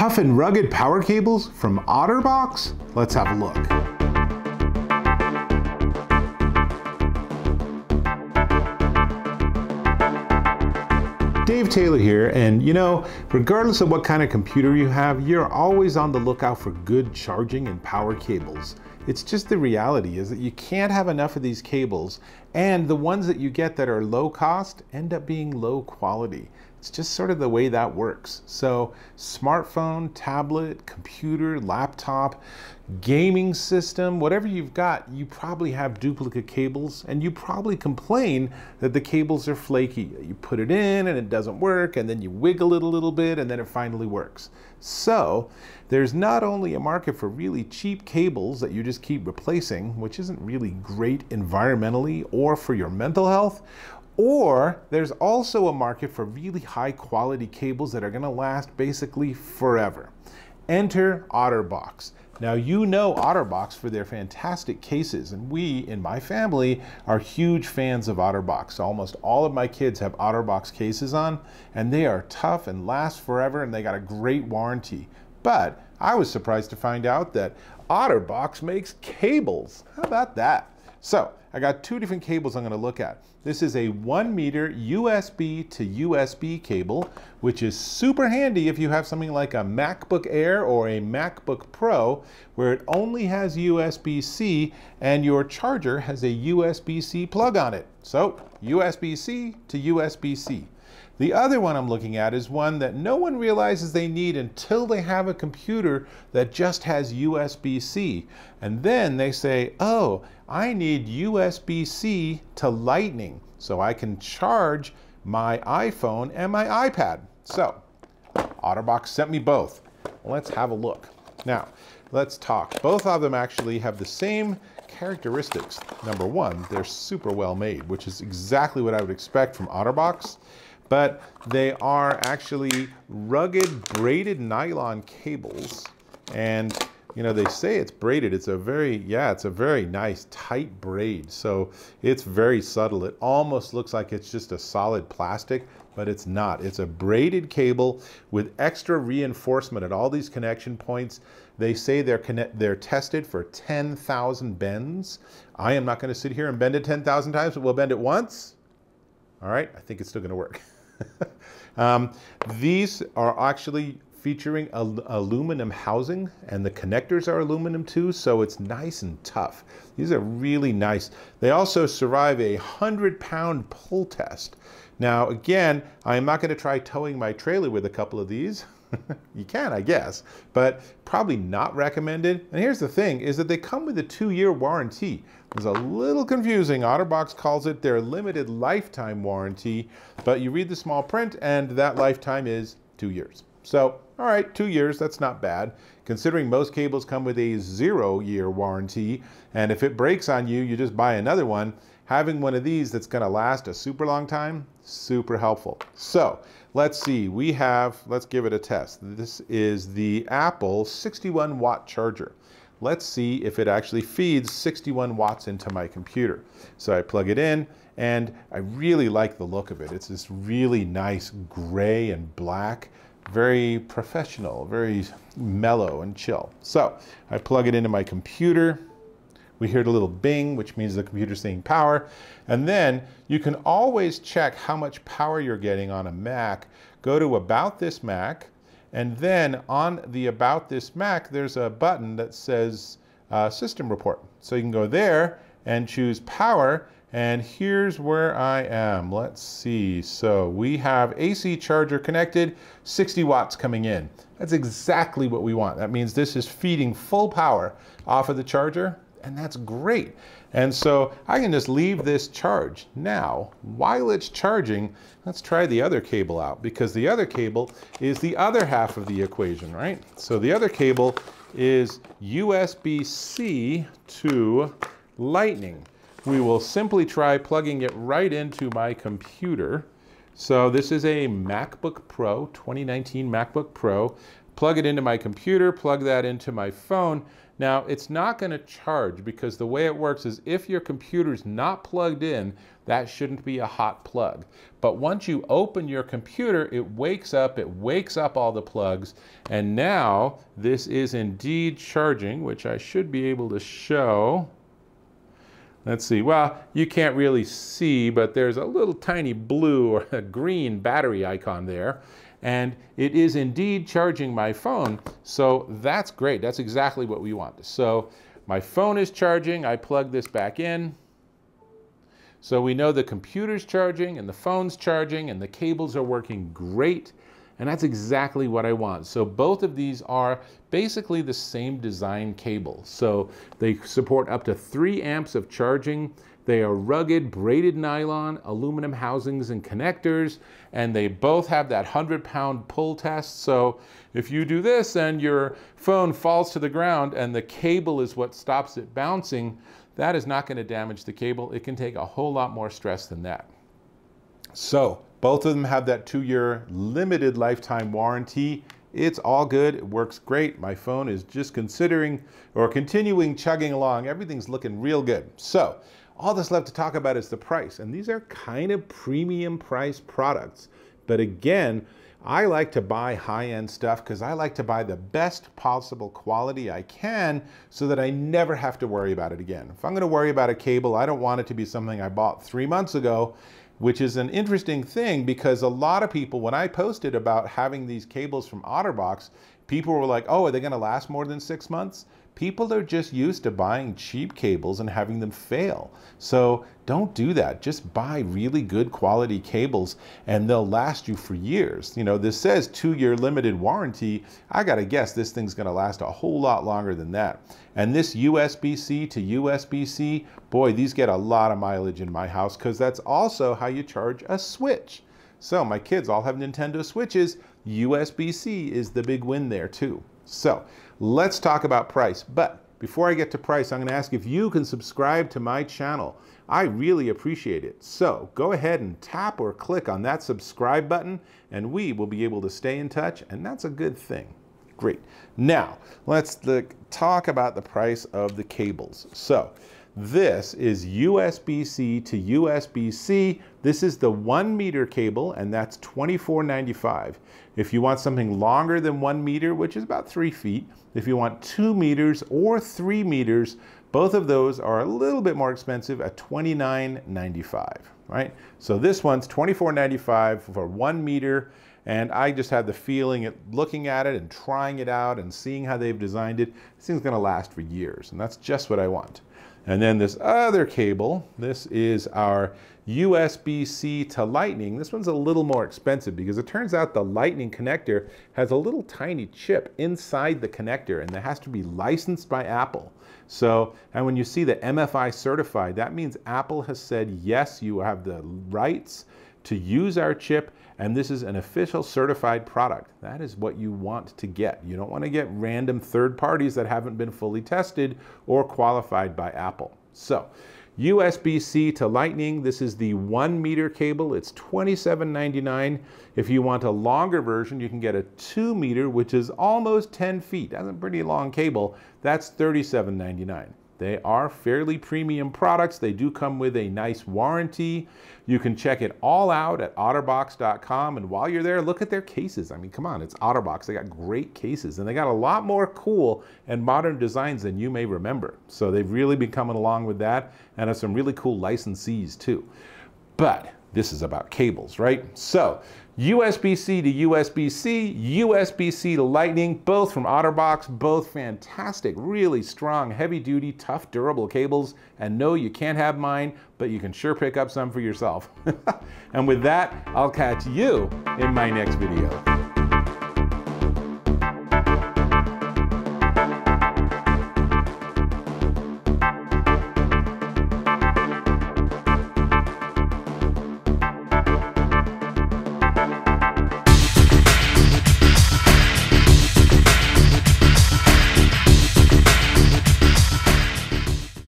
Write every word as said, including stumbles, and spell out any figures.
Tough and rugged power cables from OtterBox? Let's have a look. Dave Taylor here, and you know, regardless of what kind of computer you have, you're always on the lookout for good charging and power cables. It's just the reality is that you can't have enough of these cables, and the ones that you get that are low cost end up being low quality. It's just sort of the way that works. So smartphone, tablet, computer, laptop, gaming system, whatever you've got, you probably have duplicate cables, and you probably complain that the cables are flaky. You put it in and it doesn't work, and then you wiggle it a little bit and then it finally works. So there's not only a market for really cheap cables that you just keep replacing, which isn't really great environmentally or for your mental health, or there's also a market for really high quality cables that are going to last basically forever. Enter OtterBox. Now, you know OtterBox for their fantastic cases, and we in my family are huge fans of OtterBox. Almost all of my kids have OtterBox cases on, and they are tough and last forever, and they got a great warranty. But I was surprised to find out that OtterBox makes cables. How about that? So I got two different cables I'm going to look at. This is a one meter U S B to U S B cable, which is super handy if you have something like a MacBook Air or a MacBook Pro, where it only has U S B C and your charger has a U S B C plug on it. So U S B C to U S B C. The other one I'm looking at is one that no one realizes they need until they have a computer that just has U S B C. And then they say, oh, I need U S B C to Lightning so I can charge my iPhone and my iPad. So OtterBox sent me both. Let's have a look. Now, let's talk. Both of them actually have the same characteristics. Number one, they're super well made, which is exactly what I would expect from OtterBox. But they are actually rugged braided nylon cables. And you know, they say it's braided. It's a very, yeah, it's a very nice tight braid. So it's very subtle. It almost looks like it's just a solid plastic, but it's not. It's a braided cable with extra reinforcement at all these connection points. They say they're connect, they're tested for ten thousand bends. I am not gonna sit here and bend it ten thousand times, but we'll bend it once. All right, I think it's still gonna work. um, these are actually featuring al aluminum housing, and the connectors are aluminum too, so it's nice and tough. These are really nice. They also survive a one hundred pound pull test. Now, again, I'm not gonna try towing my trailer with a couple of these. You can, I guess, but probably not recommended. And here's the thing, is that they come with a two-year warranty. It's a little confusing. OtterBox calls it their limited lifetime warranty, but you read the small print and that lifetime is two years. So, all right, two years, that's not bad, considering most cables come with a zero-year warranty, and if it breaks on you, you just buy another one. Having one of these that's gonna last a super long time, super helpful. So let's see, we have, let's give it a test. This is the Apple sixty-one watt charger. Let's see if it actually feeds sixty-one watts into my computer. So I plug it in, and I really like the look of it. It's this really nice gray and black, very professional, very mellow and chill. So I plug it into my computer. We heard a little bing, which means the computer's saying power. And then you can always check how much power you're getting on a Mac. Go to About This Mac, and then on the About This Mac, there's a button that says uh, System Report. So you can go there and choose Power, and here's where I am. Let's see, so we have A C charger connected, sixty watts coming in. That's exactly what we want. That means this is feeding full power off of the charger, and that's great. And so I can just leave this charged. Now, while it's charging, let's try the other cable out, because the other cable is the other half of the equation, right? So the other cable is U S B C to Lightning. We will simply try plugging it right into my computer. So this is a MacBook Pro, twenty nineteen MacBook Pro. plug it into my computer, plug that into my phone. Now, it's not going to charge, because the way it works is if your computer's not plugged in, that shouldn't be a hot plug. But once you open your computer, it wakes up, it wakes up all the plugs, and now this is indeed charging, which I should be able to show. Let's see, well, you can't really see, but there's a little tiny blue or a green battery icon there. And it is indeed charging my phone, so that's great. That's exactly what we want. So my phone is charging, I plug this back in. So we know the computer's charging and the phone's charging and the cables are working great, and that's exactly what I want. So both of these are basically the same design cable. So they support up to three amps of charging. They are rugged, braided nylon, aluminum housings and connectors, and they both have that one hundred pound pull test. So if you do this and your phone falls to the ground and the cable is what stops it bouncing, that is not going to damage the cable. It can take a whole lot more stress than that. So both of them have that two-year limited lifetime warranty. It's all good, it works great. My phone is just considering or continuing chugging along. Everything's looking real good. So all that's left to talk about is the price, and these are kind of premium price products. But again, I like to buy high-end stuff because I like to buy the best possible quality I can so that I never have to worry about it again. If I'm going to worry about a cable, I don't want it to be something I bought three months ago, which is an interesting thing because a lot of people, when I posted about having these cables from OtterBox, people were like, oh, are they going to last more than six months? People are just used to buying cheap cables and having them fail. So don't do that. Just buy really good quality cables and they'll last you for years. You know, this says two-year limited warranty. I gotta guess this thing's gonna last a whole lot longer than that. And this U S B C to U S B C, boy, these get a lot of mileage in my house because that's also how you charge a Switch. So my kids all have Nintendo Switches. U S B C is the big win there too. So let's talk about price. But before I get to price, I'm going to ask if you can subscribe to my channel. I really appreciate it. So go ahead and tap or click on that subscribe button and we will be able to stay in touch. And that's a good thing. Great. Now let's look, talk about the price of the cables. So this is U S B C to U S B C. This is the one meter cable, and that's twenty-four ninety-five. If you want something longer than one meter, which is about three feet, if you want two meters or three meters, both of those are a little bit more expensive at twenty-nine ninety-five, right? So this one's twenty-four ninety-five for one meter. And I just had the feeling at looking at it and trying it out and seeing how they've designed it, this thing's gonna last for years. And that's just what I want. And then this other cable, this is our U S B C to Lightning. This one's a little more expensive because it turns out the Lightning connector has a little tiny chip inside the connector, and that has to be licensed by Apple. So, and when you see the M F I certified, that means Apple has said, yes, you have the rights to use our chip, and this is an official certified product. That is what you want to get. You don't want to get random third parties that haven't been fully tested or qualified by Apple. So U S B C to Lightning, this is the one meter cable. It's twenty-seven ninety-nine. If you want a longer version, you can get a two meter, which is almost ten feet. That's a pretty long cable. That's thirty-seven ninety-nine. They are fairly premium products. They do come with a nice warranty. You can check it all out at OtterBox dot com. And while you're there, look at their cases. I mean, come on, it's OtterBox. They got great cases, and they got a lot more cool and modern designs than you may remember. So they've really been coming along with that and have some really cool licensees too. But this is about cables, right? So U S B C to U S B C, U S B C to Lightning, both from OtterBox, both fantastic, really strong, heavy-duty, tough, durable cables. And no, you can't have mine, but you can sure pick up some for yourself. And with that, I'll catch you in my next video.